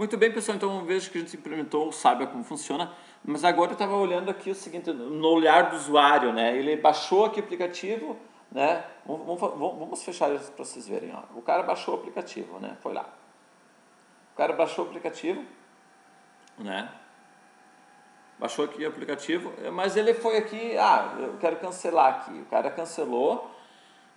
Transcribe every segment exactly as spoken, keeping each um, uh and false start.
Muito bem, pessoal, então vamos ver o que a gente implementou, saiba como funciona. Mas agora eu estava olhando aqui o seguinte, no olhar do usuário, né? Ele baixou aqui o aplicativo, né? Vamos, vamos, vamos fechar isso para vocês verem, ó. O cara baixou o aplicativo, né? Foi lá. O cara baixou o aplicativo, né? Baixou aqui o aplicativo, mas ele foi aqui, ah, eu quero cancelar aqui. O cara cancelou.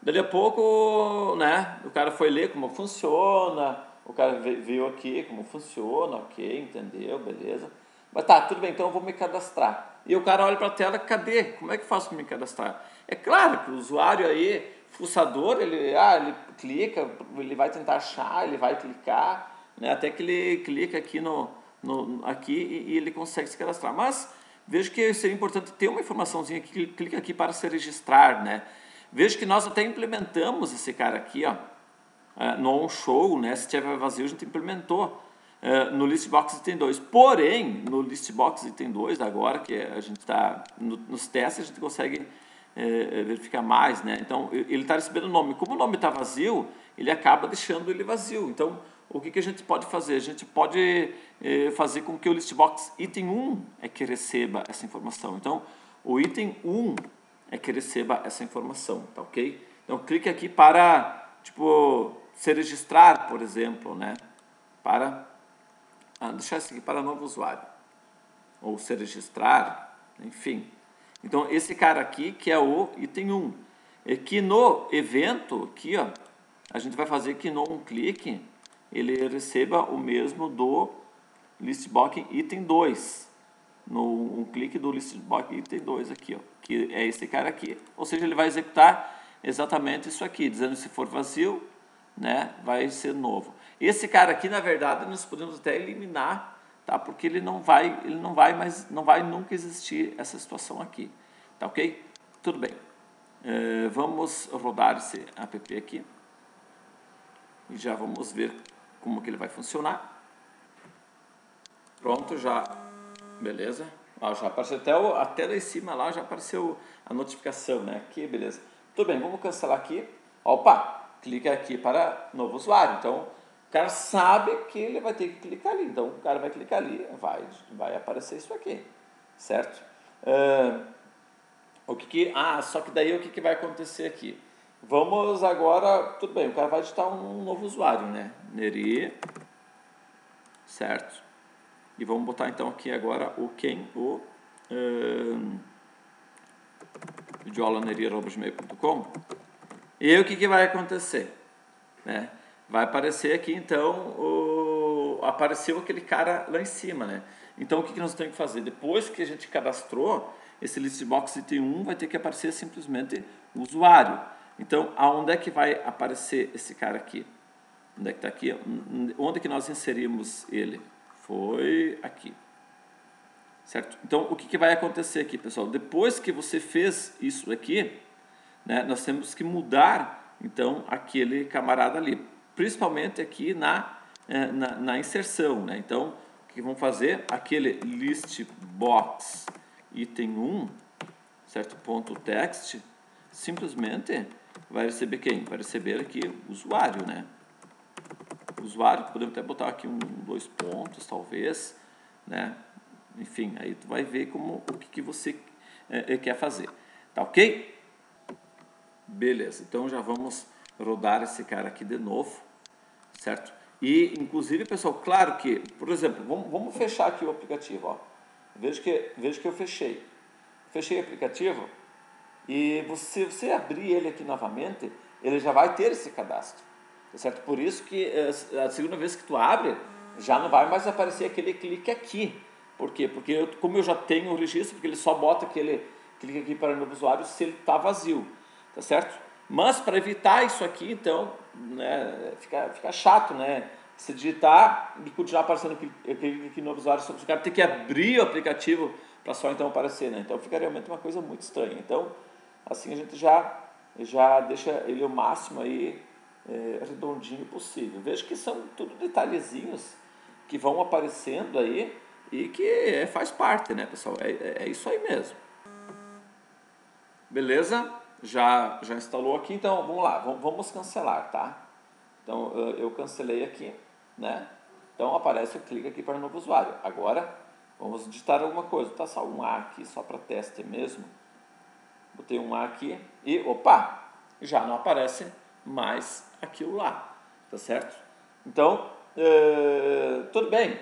Dali a pouco, né? O cara foi ler como funciona, o cara viu aqui como funciona, ok, entendeu, beleza. Mas tá, tudo bem, então eu vou me cadastrar. E o cara olha para a tela, cadê? Como é que eu faço para me cadastrar? É claro que o usuário aí, fuçador, ele, ah, ele clica, ele vai tentar achar, ele vai clicar, né? Até que ele clica aqui, no, no, aqui e, e ele consegue se cadastrar. Mas vejo que seria importante ter uma informaçãozinha aqui, clica aqui para se registrar, né? Vejo que nós até implementamos esse cara aqui, ó, no on-show, né? Se tiver vazio, a gente implementou. Uh, no Listbox item dois, porém, no Listbox item dois, agora que a gente está no, nos testes, a gente consegue uh, verificar mais, né? Então, ele está recebendo o nome. Como o nome está vazio, ele acaba deixando ele vazio. Então, o que, que a gente pode fazer? A gente pode uh, fazer com que o Listbox item um é que receba essa informação. Então, o item um é que receba essa informação, tá ok? Então, clique aqui para, tipo, se registrar, por exemplo, né? Para... Ah, deixar isso aqui para novo usuário, ou se registrar, enfim. Então, esse cara aqui, que é o item um, é que no evento, aqui, ó, a gente vai fazer que no um clique, ele receba o mesmo do Listbox item dois, no um clique do Listbox item dois, aqui, ó, que é esse cara aqui. Ou seja, ele vai executar exatamente isso aqui, dizendo se for vazio, né, vai ser novo. Esse cara aqui, na verdade, nós podemos até eliminar, tá? Porque ele não vai, ele não vai, mas não vai nunca existir essa situação aqui, tá ok? Tudo bem. Uh, vamos rodar esse app aqui e já vamos ver como que ele vai funcionar. Pronto, já, beleza? Ó, já apareceu até o, até lá em cima lá já apareceu a notificação, né? Que beleza. Tudo bem, vamos cancelar aqui. Opa! Clica aqui para novo usuário. Então, o cara sabe que ele vai ter que clicar ali. Então, o cara vai clicar ali, vai, vai aparecer isso aqui, certo? Uh, o que que, ah, só que daí o que, que vai acontecer aqui? Vamos agora, tudo bem, o cara vai digitar um novo usuário, né? Neri, certo? E vamos botar então aqui agora o quem? O uh, videoaulaneri arroba gmail ponto com. E o que, que vai acontecer? Né? Vai aparecer aqui, então, o... apareceu aquele cara lá em cima, né? Então, o que, que nós temos que fazer? Depois que a gente cadastrou, esse Listbox item um vai ter que aparecer simplesmente o usuário. Então, aonde é que vai aparecer esse cara aqui? Onde é que está aqui? Onde é que nós inserimos ele? Foi aqui. Certo? Então, o que, que vai acontecer aqui, pessoal? Depois que você fez isso aqui, né, nós temos que mudar então aquele camarada ali, principalmente aqui na, na, na inserção, né? Então, o que vamos fazer? Aquele Listbox item um, certo, ponto text, simplesmente vai receber quem? Vai receber aqui o usuário, né? Usuário, podemos até botar aqui um, dois pontos, talvez, né? Enfim, aí tu vai ver como, o que, que você é, quer fazer, tá ok? Beleza, então já vamos rodar esse cara aqui de novo, certo? E, inclusive, pessoal, claro que, por exemplo, vamos, vamos fechar aqui o aplicativo, ó. Veja que, veja que eu fechei. Fechei o aplicativo e você, você abrir ele aqui novamente, ele já vai ter esse cadastro, certo? Por isso que a segunda vez que tu abre, já não vai mais aparecer aquele clique aqui. Por quê? Porque eu, como eu já tenho o registro, porque ele só bota aquele clique aqui para o novo usuário se ele está vazio. Tá certo? Mas para evitar isso aqui, então, né, fica, fica chato, né? Se digitar e continuar aparecendo aqui, aqui, aqui no novo usuário, o cara tem que abrir o aplicativo para só então aparecer, né? Então fica realmente uma coisa muito estranha. Então, assim a gente já, já deixa ele o máximo aí é, redondinho possível. Veja que são tudo detalhezinhos que vão aparecendo aí e que é, faz parte, né, pessoal? É, é isso aí mesmo. Beleza? Já, já instalou aqui, então vamos lá, vamos cancelar, tá? Então eu cancelei aqui, né? Então Então aparece, clica aqui para novo usuário. Agora vamos digitar alguma coisa. Tá só um A aqui, só para teste mesmo. Botei um A aqui e opa, já não aparece mais aquilo lá, tá certo? Então, é, tudo bem,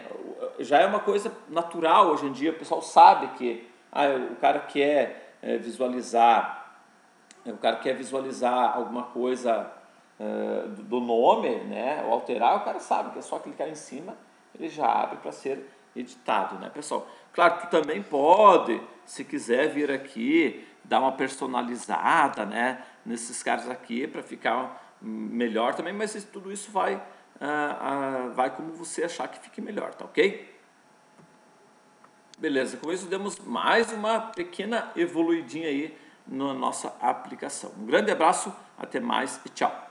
já é uma coisa natural hoje em dia, o pessoal sabe que ah, o cara quer é, visualizar, o cara quer visualizar alguma coisa é, do nome, né, ou alterar, o cara sabe que é só clicar em cima, ele já abre para ser editado, né, pessoal? Claro que também pode, se quiser vir aqui, dar uma personalizada, né, nesses caras aqui para ficar melhor também, mas isso, tudo isso vai, ah, ah, vai como você achar que fique melhor, tá ok? Beleza, com isso demos mais uma pequena evoluidinha aí na nossa aplicação. Um grande abraço, até mais e tchau!